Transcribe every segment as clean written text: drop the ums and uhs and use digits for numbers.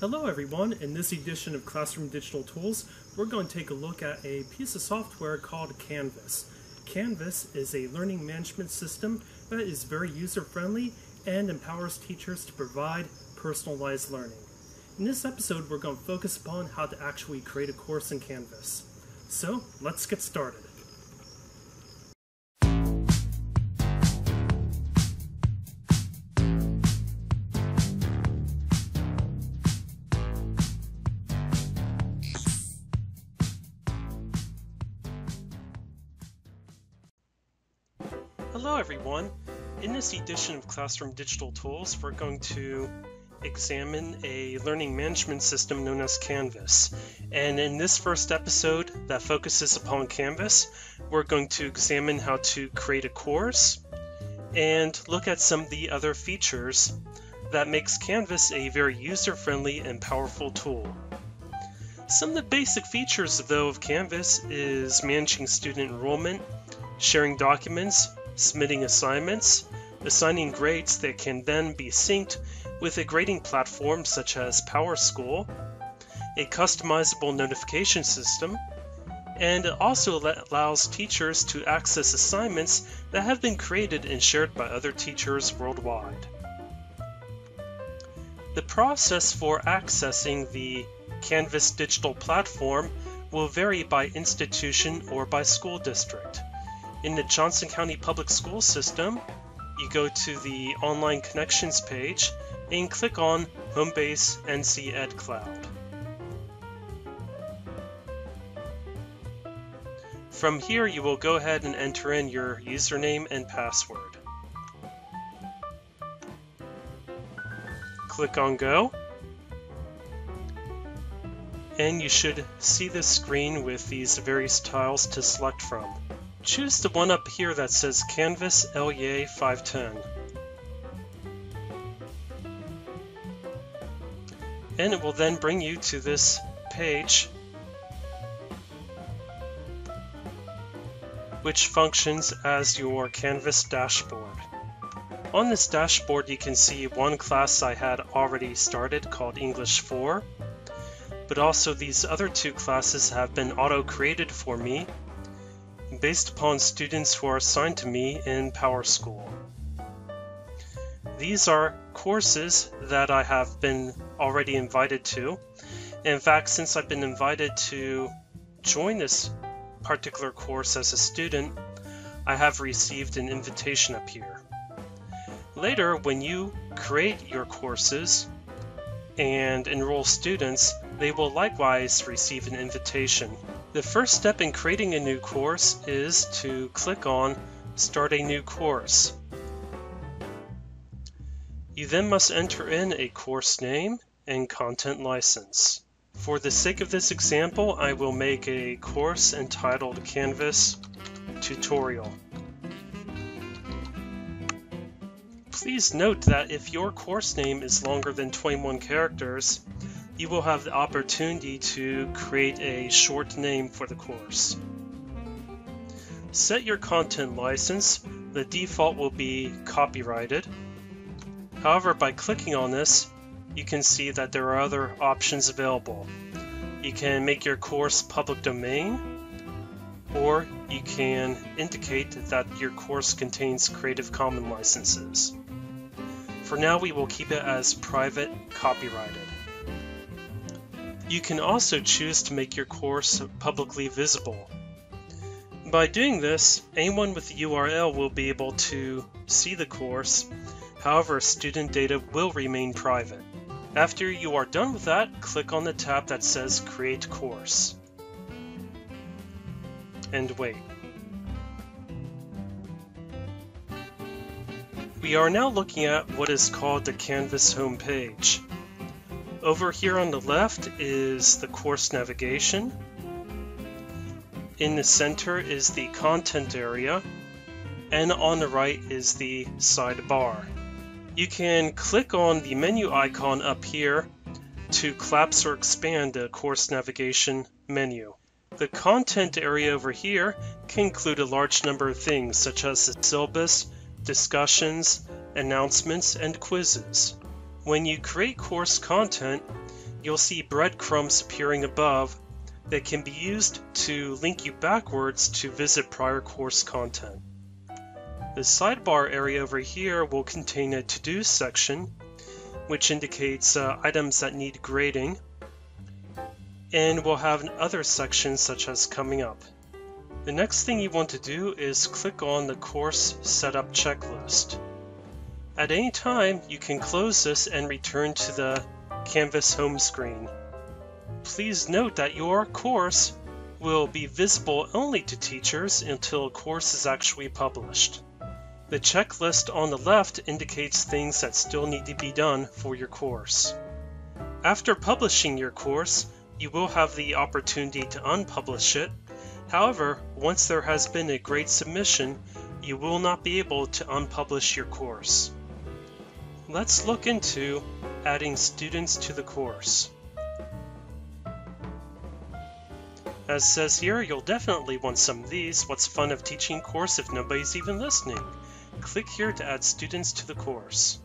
Hello everyone, in this edition of Classroom Digital Tools, we're going to take a look at a piece of software called Canvas. Canvas is a learning management system that is very user-friendly and empowers teachers to provide personalized learning. In this episode, we're going to focus upon how to actually create a course in Canvas. So, let's get started. Hello everyone! In this edition of Classroom Digital Tools, we're going to examine a learning management system known as Canvas. And in this first episode that focuses upon Canvas, we're going to examine how to create a course and look at some of the other features that makes Canvas a very user-friendly and powerful tool. Some of the basic features, though, of Canvas is managing student enrollment, sharing documents, submitting assignments, assigning grades that can then be synced with a grading platform such as PowerSchool, a customizable notification system, and it also allows teachers to access assignments that have been created and shared by other teachers worldwide. The process for accessing the Canvas digital platform will vary by institution or by school district. In the Johnson County Public School System, you go to the Online Connections page and click on Homebase NC Ed Cloud. From here, you will go ahead and enter in your username and password. Click on Go, and you should see this screen with these various tiles to select from. Choose the one up here that says Canvas LEA 510. And it will then bring you to this page, which functions as your Canvas dashboard. On this dashboard, you can see one class I had already started called English 4, but also these other two classes have been auto-created for me, based upon students who are assigned to me in PowerSchool. These are courses that I have been already invited to. In fact, since I've been invited to join this particular course as a student, I have received an invitation up here. Later, when you create your courses and enroll students, they will likewise receive an invitation. The first step in creating a new course is to click on Start a New Course. You then must enter in a course name and content license. For the sake of this example, I will make a course entitled Canvas Tutorial. Please note that if your course name is longer than 21 characters, you will have the opportunity to create a short name for the course. Set your content license. The default will be copyrighted. However, by clicking on this, you can see that there are other options available. You can make your course public domain, or you can indicate that your course contains Creative Commons licenses. For now, we will keep it as private copyrighted. You can also choose to make your course publicly visible. By doing this, anyone with the URL will be able to see the course. However, student data will remain private. After you are done with that, click on the tab that says Create Course. And wait. We are now looking at what is called the Canvas homepage. Over here on the left is the course navigation. In the center is the content area, and on the right is the sidebar. You can click on the menu icon up here to collapse or expand the course navigation menu. The content area over here can include a large number of things such as the syllabus, discussions, announcements, and quizzes. When you create course content, you'll see breadcrumbs appearing above that can be used to link you backwards to visit prior course content. The sidebar area over here will contain a to-do section, which indicates items that need grading, and we'll have other sections such as coming up. The next thing you want to do is click on the course setup checklist. At any time, you can close this and return to the Canvas home screen. Please note that your course will be visible only to teachers until a course is actually published. The checklist on the left indicates things that still need to be done for your course. After publishing your course, you will have the opportunity to unpublish it. However, once there has been a grade submission, you will not be able to unpublish your course. Let's look into adding students to the course. As it says here, you'll definitely want some of these. What's the fun of teaching course if nobody's even listening? Click here to add students to the course.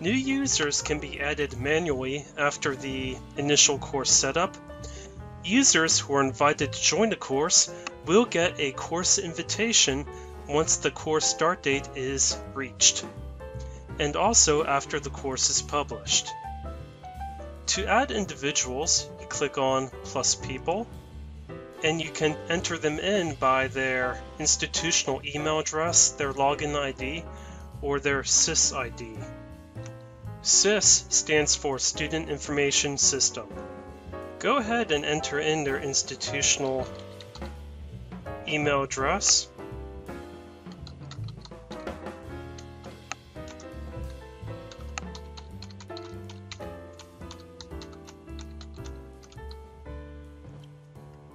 New users can be added manually after the initial course setup. Users who are invited to join the course will get a course invitation once the course start date is reached, and also after the course is published. To add individuals, you click on Plus People, and you can enter them in by their institutional email address, their login ID, or their SIS ID. SIS stands for Student Information System. Go ahead and enter in their institutional email address.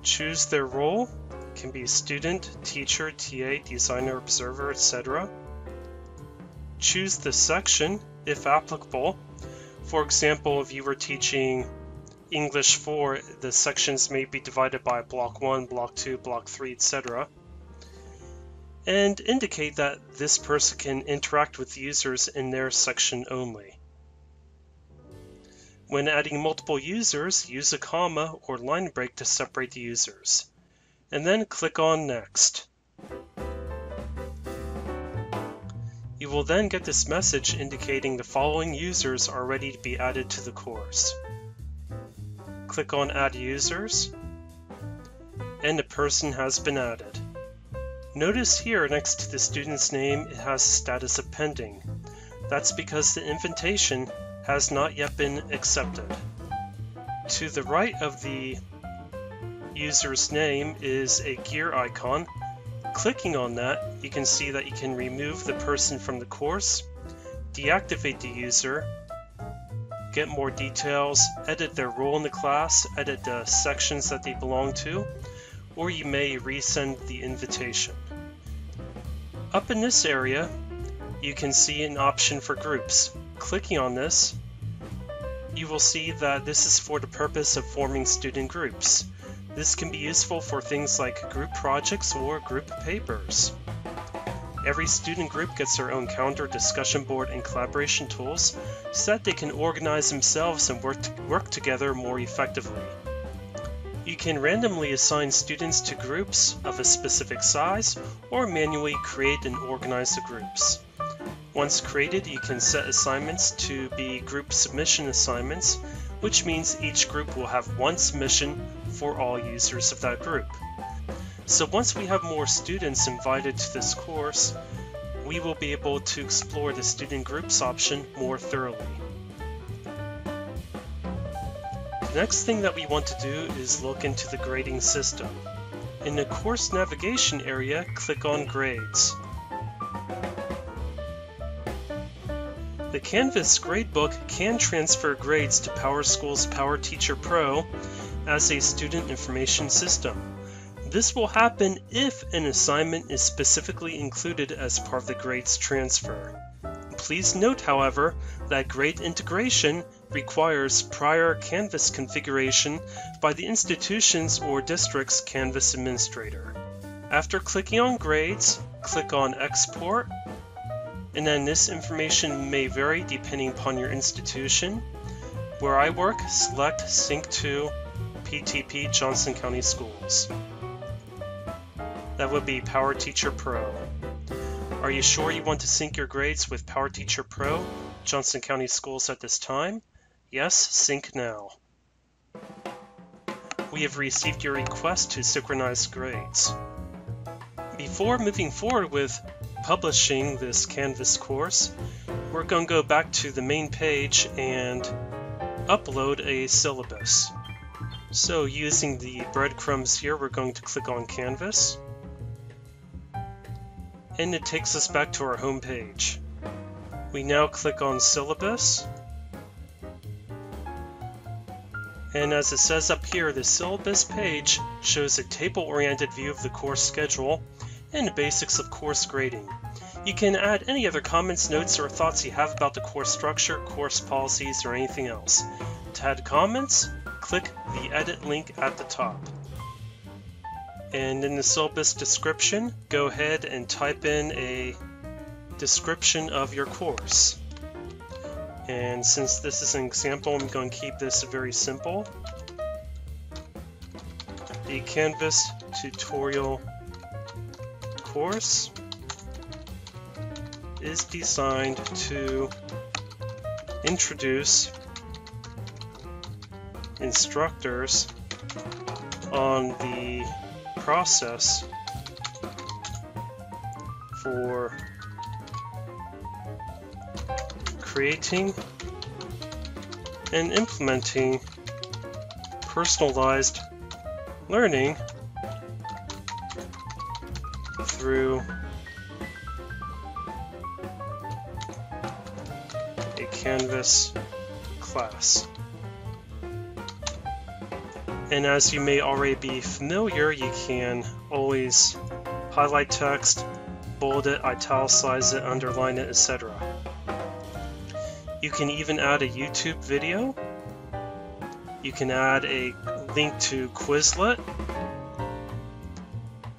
Choose their role. It can be student, teacher, TA, designer, observer, etc. Choose the section, if applicable. For example, if you were teaching English 4, the sections may be divided by block 1, block 2, block 3, etc. And indicate that this person can interact with users in their section only. When adding multiple users, use a comma or line break to separate the users. And then click on Next. You will then get this message indicating the following users are ready to be added to the course. Click on Add Users, and the person has been added. Notice here next to the student's name it has the status of pending. That's because the invitation has not yet been accepted. To the right of the user's name is a gear icon. Clicking on that, you can see that you can remove the person from the course, deactivate the user, get more details, edit their role in the class, edit the sections that they belong to, or you may resend the invitation. Up in this area, you can see an option for groups. Clicking on this, you will see that this is for the purpose of forming student groups. This can be useful for things like group projects or group papers. Every student group gets their own calendar, discussion board, and collaboration tools so that they can organize themselves and work together more effectively. You can randomly assign students to groups of a specific size or manually create and organize the groups. Once created, you can set assignments to be group submission assignments, which means each group will have one submission for all users of that group. So once we have more students invited to this course, we will be able to explore the student groups option more thoroughly. The next thing that we want to do is look into the grading system. In the course navigation area, click on Grades. The Canvas Gradebook can transfer grades to PowerSchool's PowerTeacher Pro as a student information system. This will happen if an assignment is specifically included as part of the grades transfer. Please note, however, that grade integration requires prior Canvas configuration by the institution's or district's Canvas administrator. After clicking on Grades, click on Export, And then this information may vary depending upon your institution. Where I work, select Sync to PTP Johnson County Schools. That would be PowerTeacher Pro. Are you sure you want to sync your grades with PowerTeacher Pro, Johnson County Schools at this time? Yes, sync now. We have received your request to synchronize grades. Before moving forward with publishing this Canvas course, we're going to go back to the main page and upload a syllabus. So using the breadcrumbs here, we're going to click on Canvas, and it takes us back to our home page. We now click on Syllabus, and as it says up here, the syllabus page shows a table-oriented view of the course schedule and the basics of course grading. You can add any other comments, notes, or thoughts you have about the course structure, course policies, or anything else. To add comments, click the edit link at the top. And in the syllabus description, go ahead and type in a description of your course. And since this is an example, I'm going to keep this very simple. The Canvas tutorial course is designed to introduce instructors on the process for creating and implementing personalized learning through a Canvas class. And as you may already be familiar, you can always highlight text, bold it, italicize it, underline it, etc. You can even add a YouTube video. You can add a link to Quizlet.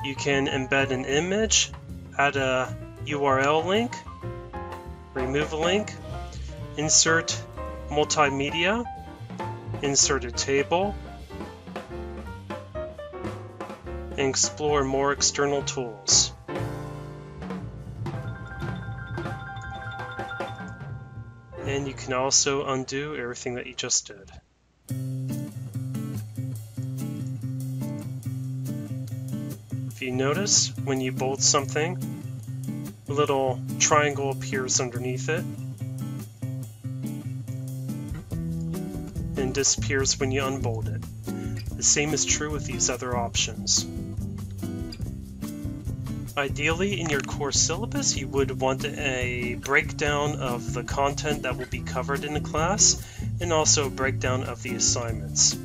You can embed an image, add a URL link, remove a link, insert multimedia, insert a table, and explore more external tools. And you can also undo everything that you just did. If you notice, when you bold something, a little triangle appears underneath it and disappears when you unbold it. The same is true with these other options. Ideally, in your course syllabus, you would want a breakdown of the content that will be covered in the class, and also a breakdown of the assignments.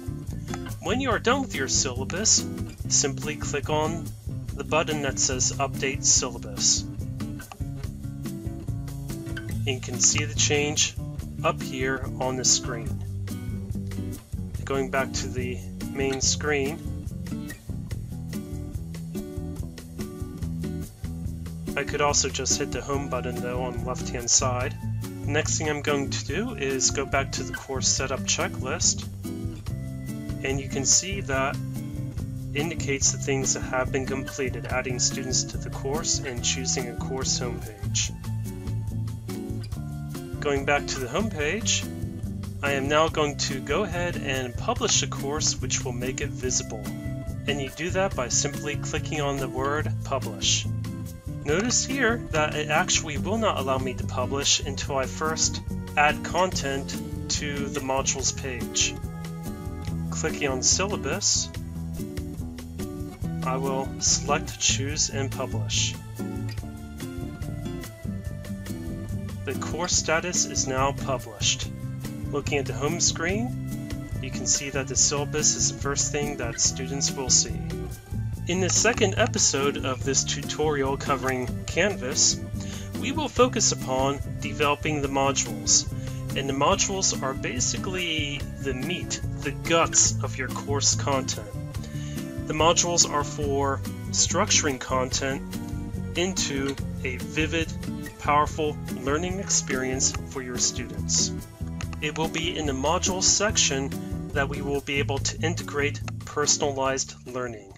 When you are done with your syllabus, simply click on the button that says Update Syllabus. You can see the change up here on the screen. Going back to the main screen, I could also just hit the home button though on the left hand side. The next thing I'm going to do is go back to the course setup checklist, and you can see that indicates the things that have been completed, adding students to the course and choosing a course homepage. Going back to the homepage, I am now going to go ahead and publish a course, which will make it visible. And you do that by simply clicking on the word publish. Notice here that it actually will not allow me to publish until I first add content to the modules page. Clicking on syllabus, I will select choose and publish. The course status is now published. Looking at the home screen, you can see that the syllabus is the first thing that students will see. In the second episode of this tutorial covering Canvas, we will focus upon developing the modules. And the modules are basically the meat, the guts of your course content. The modules are for structuring content into a vivid, powerful learning experience for your students. It will be in the module section that we will be able to integrate personalized learning.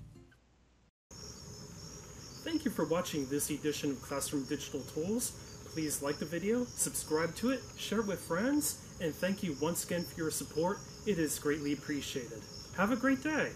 Thank you for watching this edition of Classroom Digital Tools. Please like the video, subscribe to it, share it with friends, and thank you once again for your support. It is greatly appreciated. Have a great day!